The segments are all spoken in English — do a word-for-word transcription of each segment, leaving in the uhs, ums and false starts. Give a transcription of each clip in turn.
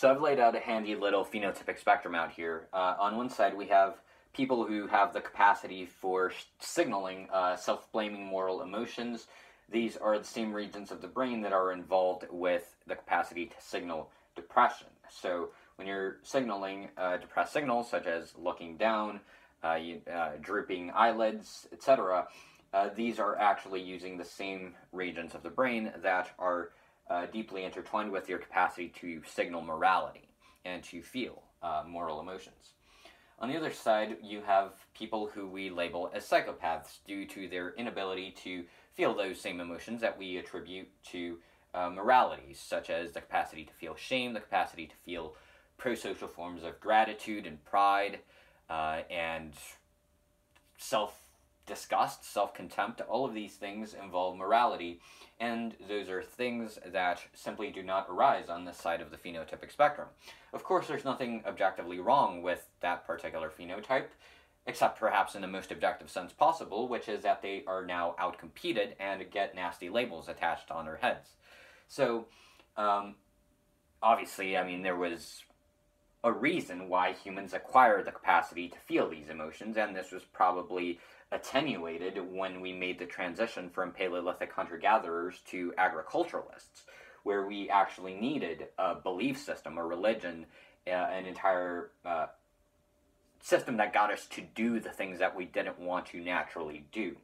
So I've laid out a handy little phenotypic spectrum out here. Uh, on one side, we have people who have the capacity for signaling uh, self-blaming moral emotions. These are the same regions of the brain that are involved with the capacity to signal depression. So when you're signaling uh, depressed signals, such as looking down, uh, you, uh, drooping eyelids, et cetera, uh, these are actually using the same regions of the brain that are uh, deeply intertwined with your capacity to signal morality and to feel uh, moral emotions. On the other side, you have people who we label as psychopaths due to their inability to feel those same emotions that we attribute to uh, moralities, such as the capacity to feel shame, the capacity to feel prosocial forms of gratitude and pride, uh, and self-disgust, self-contempt. All of these things involve morality, and those are things that simply do not arise on this side of the phenotypic spectrum. Of course, there's nothing objectively wrong with that particular phenotype, except perhaps in the most objective sense possible, which is that they are now outcompeted and get nasty labels attached on their heads. So, um, obviously, I mean, there was a reason why humans acquire the capacity to feel these emotions, and this was probably attenuated when we made the transition from Paleolithic hunter-gatherers to agriculturalists, where we actually needed a belief system, a religion, uh, an entire uh, system that got us to do the things that we didn't want to naturally do.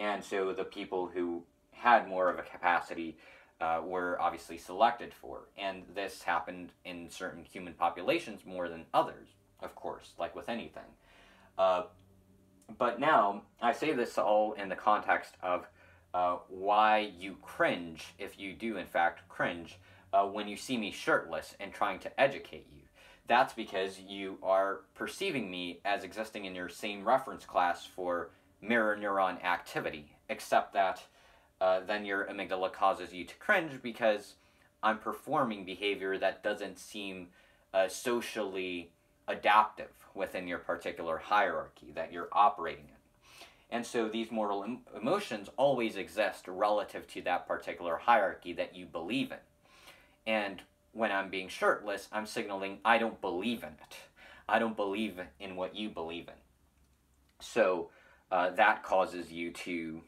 And so the people who had more of a capacity uh, were obviously selected for. And this happened in certain human populations more than others, of course, like with anything. Uh, but now, I say this all in the context of uh, why you cringe, if you do in fact cringe, uh, when you see me shirtless and trying to educate you. That's because you are perceiving me as existing in your same reference class for mirror neuron activity, except that uh, then your amygdala causes you to cringe because I'm performing behavior that doesn't seem uh, socially adaptive within your particular hierarchy that you're operating in. And so these moral em emotions always exist relative to that particular hierarchy that you believe in. And when I'm being shirtless, I'm signaling I don't believe in it. I don't believe in what you believe in. So uh, that causes you to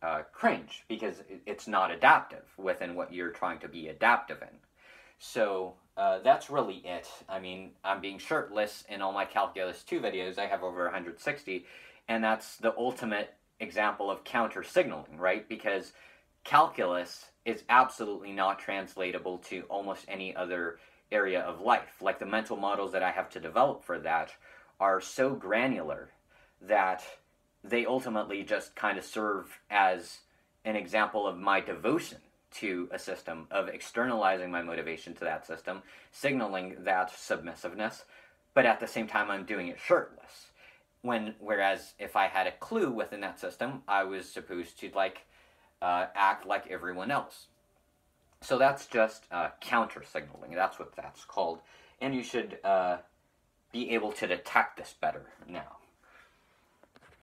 uh, cringe because it's not adaptive within what you're trying to be adaptive in. So uh, that's really it. I mean, I'm being shirtless in all my Calculus two videos. I have over one hundred sixty, and that's the ultimate example of counter-signaling, right? Because calculus is absolutely not translatable to almost any other area of life. Like, the mental models that I have to develop for that are so granular that they ultimately just kind of serve as an example of my devotion to a system, of externalizing my motivation to that system, signaling that submissiveness, but at the same time I'm doing it shirtless. When, whereas if I had a clue within that system, I was supposed to, like, Uh, act like everyone else. So that's just uh, counter-signaling. That's what that's called. And you should uh, be able to detect this better now.